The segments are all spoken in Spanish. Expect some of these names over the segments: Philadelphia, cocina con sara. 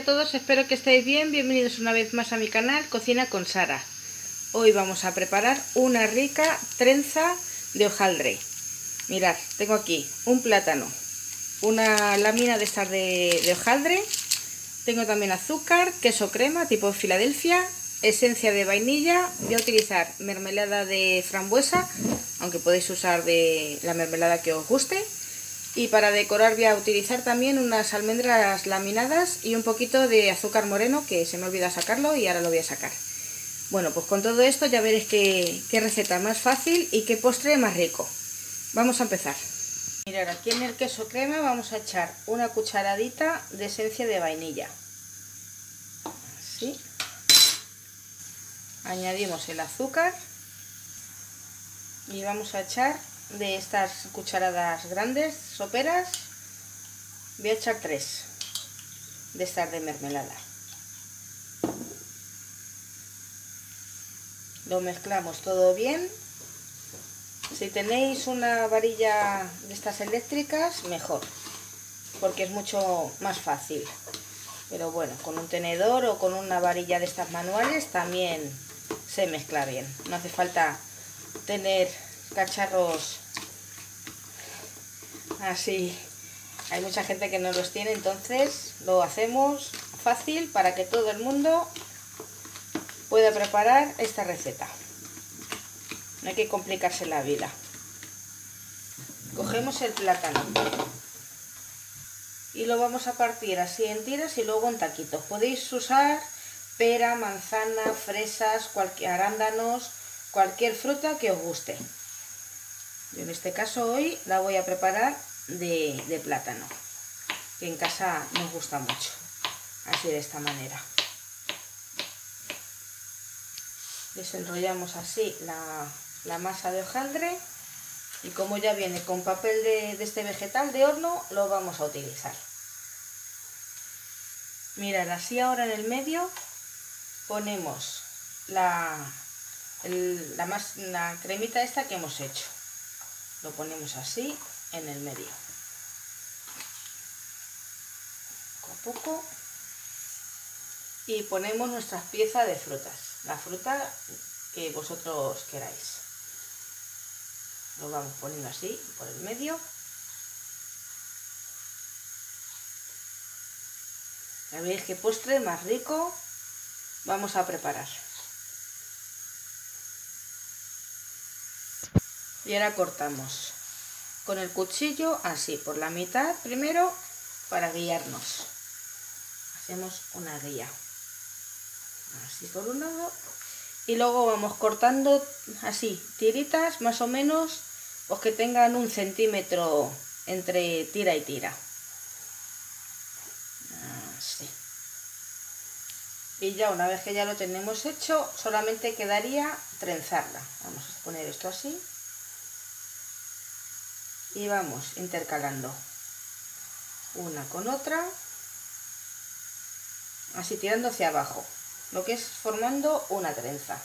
todas y a todos, espero que estéis bien. Bienvenidos una vez más a mi canal Cocina con Sara. Hoy vamos a preparar una rica trenza de hojaldre. Mirad, tengo aquí un plátano, una lámina de estas de hojaldre. Tengo también azúcar, queso crema tipo Philadelphia, esencia de vainilla. Voy a utilizar mermelada de frambuesa, aunque podéis usar de la mermelada que os guste. Y para decorar voy a utilizar también unas almendras laminadas y un poquito de azúcar moreno, que se me olvidó sacarlo y ahora lo voy a sacar. Bueno, pues con todo esto ya veréis qué receta más fácil y qué postre más rico. Vamos a empezar. Mirad, aquí en el queso crema vamos a echar una cucharadita de esencia de vainilla. Así. Añadimos el azúcar y vamos a echar de estas cucharadas grandes, soperas. Voy a echar 3 de estas de mermelada. Lo mezclamos todo bien. Si tenéis una varilla de estas eléctricas, mejor, porque es mucho más fácil. Pero bueno, con un tenedor o con una varilla de estas manuales también se mezcla bien. No hace falta tener cacharros así. Hay mucha gente que no los tiene, entonces lo hacemos fácil para que todo el mundo pueda preparar esta receta. No hay que complicarse la vida. Cogemos el plátano y lo vamos a partir así en tiras y luego en taquitos. Podéis usar pera, manzana, fresas, arándanos, cualquier fruta que os guste. Yo en este caso hoy la voy a preparar de plátano, que en casa nos gusta mucho, así de esta manera. Desenrollamos así la masa de hojaldre y como ya viene con papel de este vegetal de horno, lo vamos a utilizar. Mirad, así ahora en el medio ponemos la cremita esta que hemos hecho. Lo ponemos así en el medio, poco a poco, y ponemos nuestras piezas de frutas, la fruta que vosotros queráis. Lo vamos poniendo así por el medio. Ya veis qué postre más rico vamos a preparar. Y ahora cortamos con el cuchillo así por la mitad primero para guiarnos. Hacemos una guía así por un lado y luego vamos cortando así tiritas más o menos, pues que tengan 1 centímetro entre tira y tira, así. Y ya una vez que ya lo tenemos hecho, solamente quedaría trenzarla. Vamos a poner esto así y vamos intercalando una con otra, así tirando hacia abajo, lo que es formando una trenza.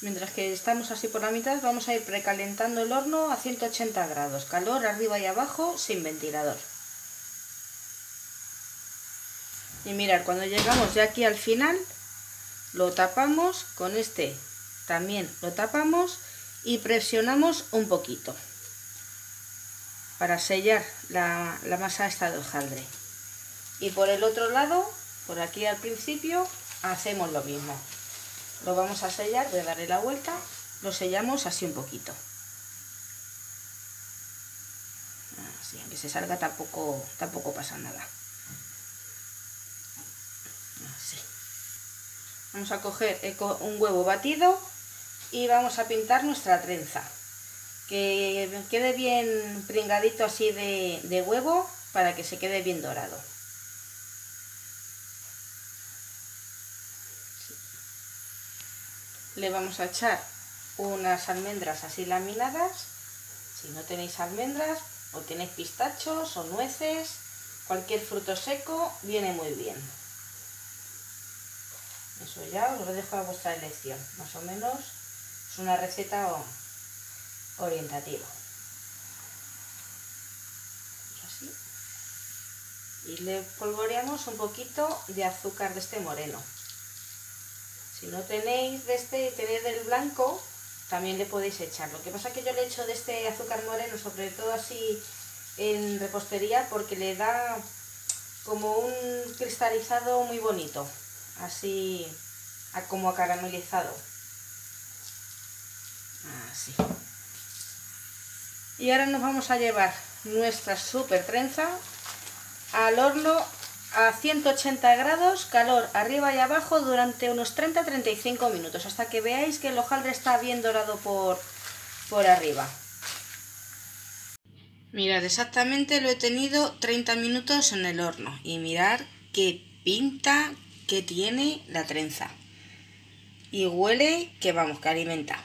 Mientras que estamos así por la mitad, vamos a ir precalentando el horno a 180 grados, calor arriba y abajo, sin ventilador. Y mirad, cuando llegamos ya aquí al final, lo tapamos con este. También lo tapamos y presionamos un poquito para sellar la masa esta de hojaldre. Y por el otro lado, por aquí al principio, hacemos lo mismo. Lo vamos a sellar, voy a darle la vuelta, lo sellamos así un poquito. Así, aunque se salga tampoco pasa nada. Así. Vamos a coger un huevo batido y vamos a pintar nuestra trenza, que quede bien pringadito así de huevo, para que se quede bien dorado. Le vamos a echar unas almendras así laminadas. Si no tenéis almendras o tenéis pistachos o nueces, cualquier fruto seco viene muy bien. Eso ya os lo dejo a vuestra elección, más o menos es una receta orientativa. Así. y le polvoreamos un poquito de azúcar de este moreno. Si no tenéis de este, tenéis del blanco, también le podéis echar. Lo que pasa es que yo le echo de este azúcar moreno, sobre todo así en repostería, porque le da como un cristalizado muy bonito, así como acaramelizado. Así. Y ahora nos vamos a llevar nuestra super trenza al horno a 180 grados, calor arriba y abajo, durante unos 30-35 minutos, hasta que veáis que el hojaldre está bien dorado por arriba. Mirad, exactamente lo he tenido 30 minutos en el horno y mirad qué pinta que tiene la trenza. Y huele que vamos, que alimenta.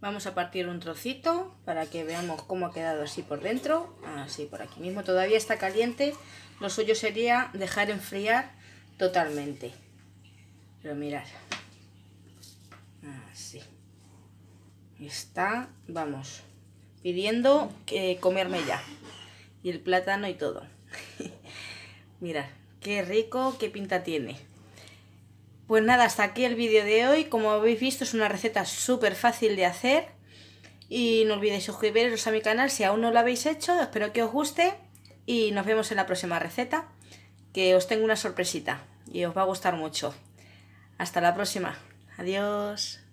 Vamos a partir un trocito para que veamos cómo ha quedado así por dentro. Así por aquí mismo, todavía está caliente. Lo suyo sería dejar enfriar totalmente. Pero mirad. Así. Está, vamos, pidiendo que comerme ya. Y el plátano y todo. Mirad, qué rico, qué pinta tiene. Pues nada, hasta aquí el vídeo de hoy. Como habéis visto, es una receta súper fácil de hacer. Y no olvidéis suscribiros a mi canal si aún no lo habéis hecho. Espero que os guste y nos vemos en la próxima receta, que os tengo una sorpresita y os va a gustar mucho. Hasta la próxima. Adiós.